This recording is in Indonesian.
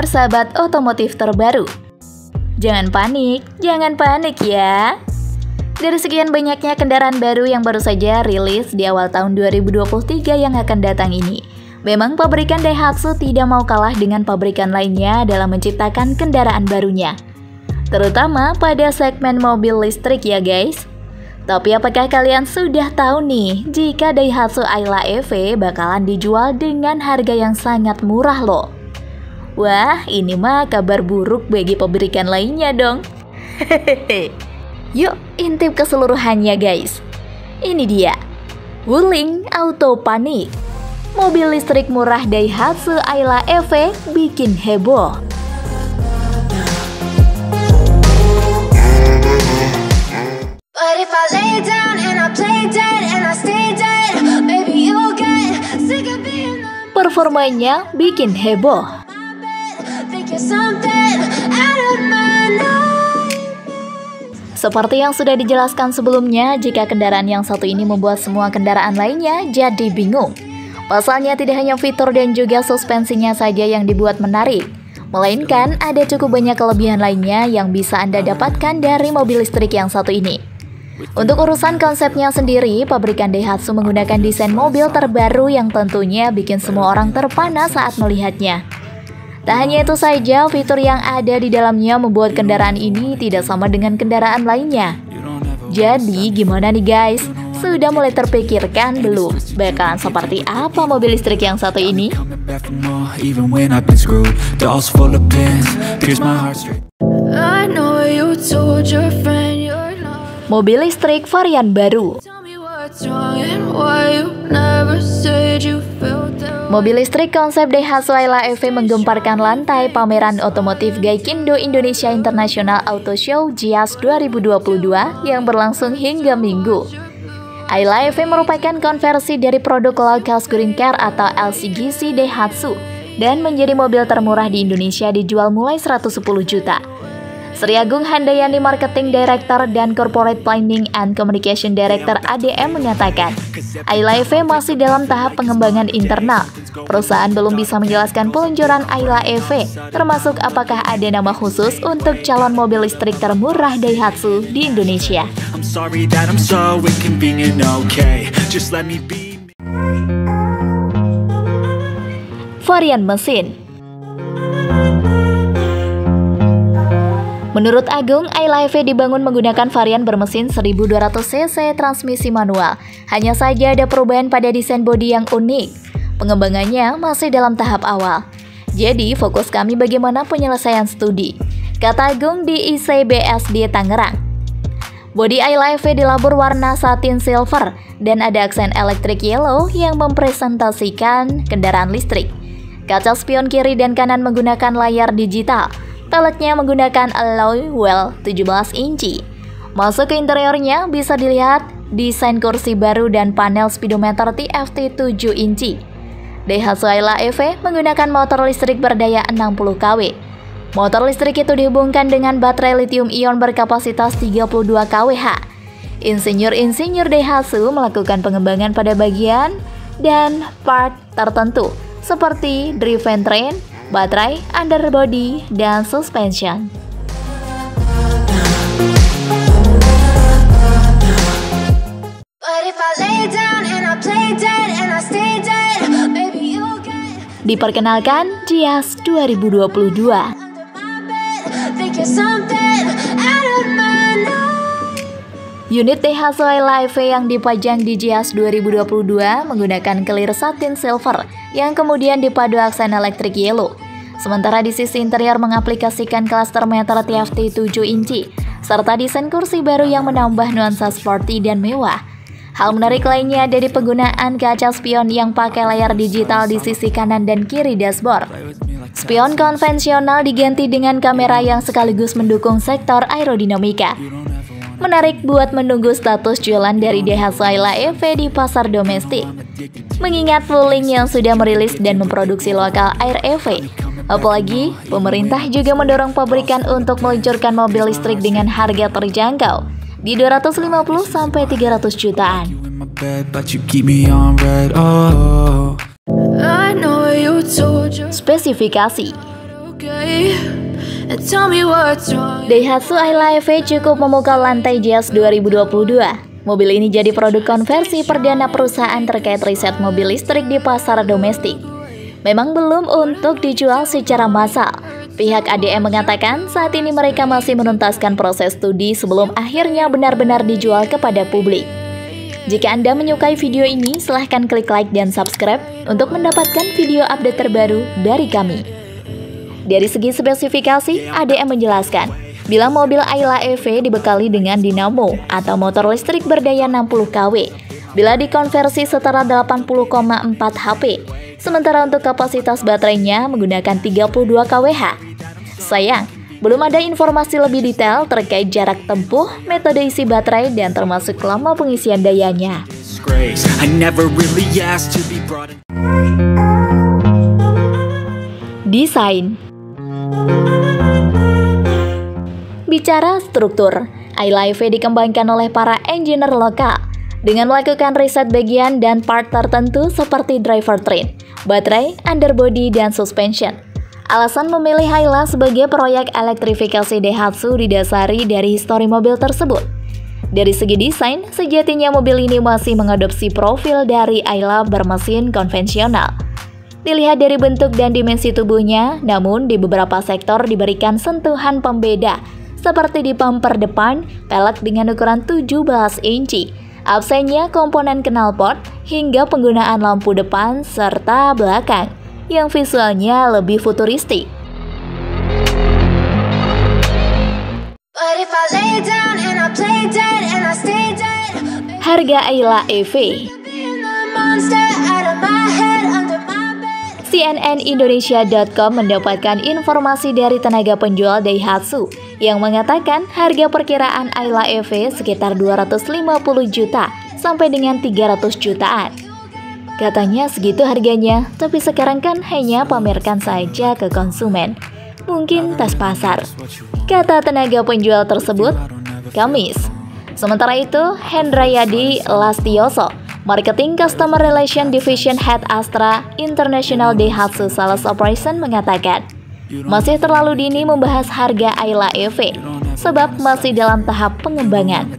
motor sahabat otomotif terbaru. Jangan panik ya. Dari sekian banyaknya kendaraan baru yang baru saja rilis di awal tahun 2023 yang akan datang ini, memang pabrikan Daihatsu tidak mau kalah dengan pabrikan lainnya dalam menciptakan kendaraan barunya, terutama pada segmen mobil listrik ya guys. Tapi apakah kalian sudah tahu nih jika Daihatsu Ayla EV bakalan dijual dengan harga yang sangat murah loh? Wah, ini mah kabar buruk bagi pabrikan lainnya dong. Yuk intip keseluruhannya guys. Ini dia Wuling Auto panik. Mobil listrik murah Daihatsu Ayla EV bikin heboh. Performanya bikin heboh. Seperti yang sudah dijelaskan sebelumnya, jika kendaraan yang satu ini membuat semua kendaraan lainnya jadi bingung. Pasalnya tidak hanya fitur dan juga suspensinya saja yang dibuat menarik, melainkan ada cukup banyak kelebihan lainnya yang bisa Anda dapatkan dari mobil listrik yang satu ini. Untuk urusan konsepnya sendiri, pabrikan Daihatsu menggunakan desain mobil terbaru yang tentunya bikin semua orang terpana saat melihatnya. Tak hanya itu saja, fitur yang ada di dalamnya membuat kendaraan ini tidak sama dengan kendaraan lainnya. Jadi gimana nih guys? Sudah mulai terpikirkan belum? Bakalan seperti apa mobil listrik yang satu ini? Mobil listrik varian baru. Mobil listrik konsep Daihatsu Ayla EV menggemparkan lantai pameran otomotif Gaikindo Indonesia International Auto Show GIIAS 2022 yang berlangsung hingga Minggu. Ayla EV merupakan konversi dari produk Low Cost Green Car atau LCGC Daihatsu dan menjadi mobil termurah di Indonesia, dijual mulai 110 juta. Sri Agung Handayani, Marketing Director dan Corporate Planning and Communication Director ADM mengatakan, Ayla EV masih dalam tahap pengembangan internal. Perusahaan belum bisa menjelaskan peluncuran Ayla EV, termasuk apakah ada nama khusus untuk calon mobil listrik termurah Daihatsu di Indonesia. Varian mesin. Menurut Agung, Ayla EV dibangun menggunakan varian bermesin 1200cc transmisi manual. Hanya saja ada perubahan pada desain bodi yang unik. Pengembangannya masih dalam tahap awal. Jadi fokus kami bagaimana penyelesaian studi, kata Agung di ICBSD Tangerang. Bodi Ayla EV dilabur warna satin silver dan ada aksen electric yellow yang mempresentasikan kendaraan listrik. Kaca spion kiri dan kanan menggunakan layar digital. Peleknya menggunakan alloy wheel 17 inci. Masuk ke interiornya, bisa dilihat desain kursi baru dan panel speedometer TFT 7 inci. Daihatsu Ayla EV menggunakan motor listrik berdaya 60 kW. Motor listrik itu dihubungkan dengan baterai lithium-ion berkapasitas 32 kWh. Insinyur-insinyur Daihatsu melakukan pengembangan pada bagian dan part tertentu, seperti drivetrain, baterai, underbody, dan suspension. Diperkenalkan GIIAS 2022. Unit Daihatsu Ayla EV yang dipajang di GIIAS 2022 menggunakan clear satin silver yang kemudian dipadu aksen elektrik yellow. Sementara di sisi interior mengaplikasikan klaster meter TFT 7 inci, serta desain kursi baru yang menambah nuansa sporty dan mewah. Hal menarik lainnya dari penggunaan kaca spion yang pakai layar digital di sisi kanan dan kiri dashboard. Spion konvensional diganti dengan kamera yang sekaligus mendukung sektor aerodinamika. Menarik buat menunggu status jualan dari Daihatsu Ayla EV di pasar domestik. Mengingat Wuling yang sudah merilis dan memproduksi lokal Air EV. Apalagi, pemerintah juga mendorong pabrikan untuk meluncurkan mobil listrik dengan harga terjangkau di 250 sampai 300 jutaan. Spesifikasi. Daihatsu Ayla EV cukup memukau lantai GIIAS 2022. Mobil ini jadi produk konversi perdana perusahaan terkait riset mobil listrik di pasar domestik. Memang belum untuk dijual secara massal. Pihak ADM mengatakan saat ini mereka masih menuntaskan proses studi sebelum akhirnya benar-benar dijual kepada publik. Jika Anda menyukai video ini, silahkan klik like dan subscribe untuk mendapatkan video update terbaru dari kami. Dari segi spesifikasi, ADM menjelaskan, bila mobil Ayla EV dibekali dengan dinamo atau motor listrik berdaya 60 kW, bila dikonversi setara 80,4 HP, sementara untuk kapasitas baterainya menggunakan 32 kWh. Sayang, belum ada informasi lebih detail terkait jarak tempuh, metode isi baterai, dan termasuk lama pengisian dayanya. Desain. Bicara struktur, Ayla EV dikembangkan oleh para engineer lokal dengan melakukan riset bagian dan part tertentu seperti drivetrain, baterai, underbody, dan suspension. Alasan memilih Ayla sebagai proyek elektrifikasi Daihatsu didasari dari histori mobil tersebut. Dari segi desain, sejatinya mobil ini masih mengadopsi profil dari Ayla bermesin konvensional. Dilihat dari bentuk dan dimensi tubuhnya, namun di beberapa sektor diberikan sentuhan pembeda, seperti di bumper depan, pelek dengan ukuran 17 inci, absennya komponen knalpot hingga penggunaan lampu depan serta belakang yang visualnya lebih futuristik. Harga Ayla EV. CNNIndonesia.com mendapatkan informasi dari tenaga penjual Daihatsu yang mengatakan harga perkiraan Ayla EV sekitar 250 juta sampai dengan 300 jutaan. Katanya segitu harganya, tapi sekarang kan hanya pamerkan saja ke konsumen. Mungkin tas pasar, kata tenaga penjual tersebut, Kamis. Sementara itu, Hendrayadi Lastioso, Marketing Customer Relation Division Head Astra International Daihatsu Sales Operation mengatakan, masih terlalu dini membahas harga Ayla EV, sebab masih dalam tahap pengembangan.